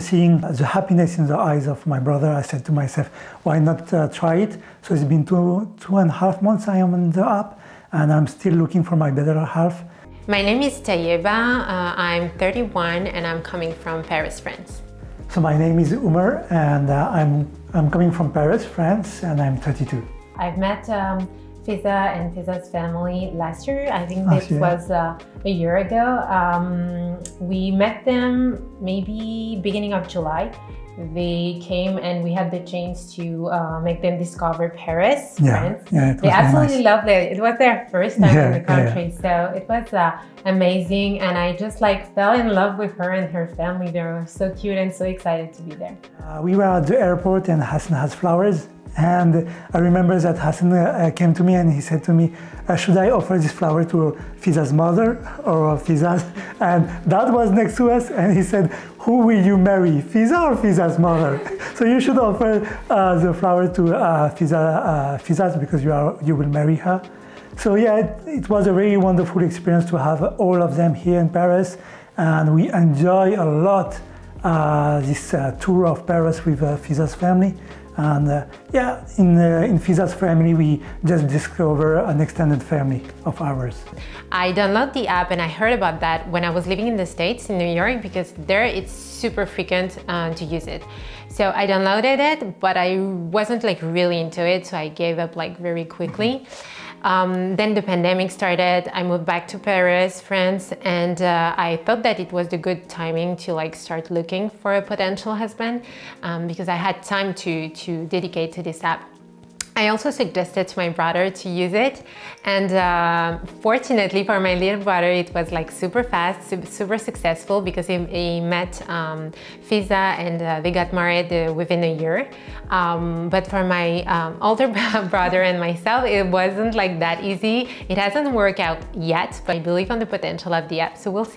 Seeing the happiness in the eyes of my brother, I said to myself, why not try it? So it's been two and a half months I am on the app, and I'm still looking for my better half. My name is Tayeba, I'm 31 and I'm coming from Paris, France. So my name is Omar and I'm coming from Paris, France, and I'm 32. I've met Fiza and Fiza's family last year. I think this was a year ago. We met them maybe beginning of July. They came and we had the chance to make them discover Paris, France. Yeah, they absolutely loved it. It was their first time in the country, so it was amazing. And I just like fell in love with her and her family. They were so cute and so excited to be there. We were at the airport and Hassan has flowers. And I remember that Hassan came to me and he said to me, should I offer this flower to Fiza's mother or Fiza's? And Dad was next to us and he said, who will you marry, Fiza or Fiza's mother? So you should offer the flower to Fiza's because you will marry her. So yeah, it was a really wonderful experience to have all of them here in Paris. And we enjoy a lot this tour of Paris with Fiza's family. And yeah, in Fiza's family, we just discover an extended family of ours. I downloaded the app and I heard about that when I was living in the States, in New York, because there it's super frequent to use it. So I downloaded it, but I wasn't like really into it, so I gave up like very quickly. Then the pandemic started, I moved back to Paris, France, and I thought that it was the good timing to like start looking for a potential husband because I had time to dedicate to this app. I also suggested to my brother to use it, and fortunately for my little brother it was like super fast, super successful, because he met Fiza and they got married within a year. But for my older brother and myself, it wasn't like that easy. It hasn't worked out yet, but I believe on the potential of the app, so we'll see.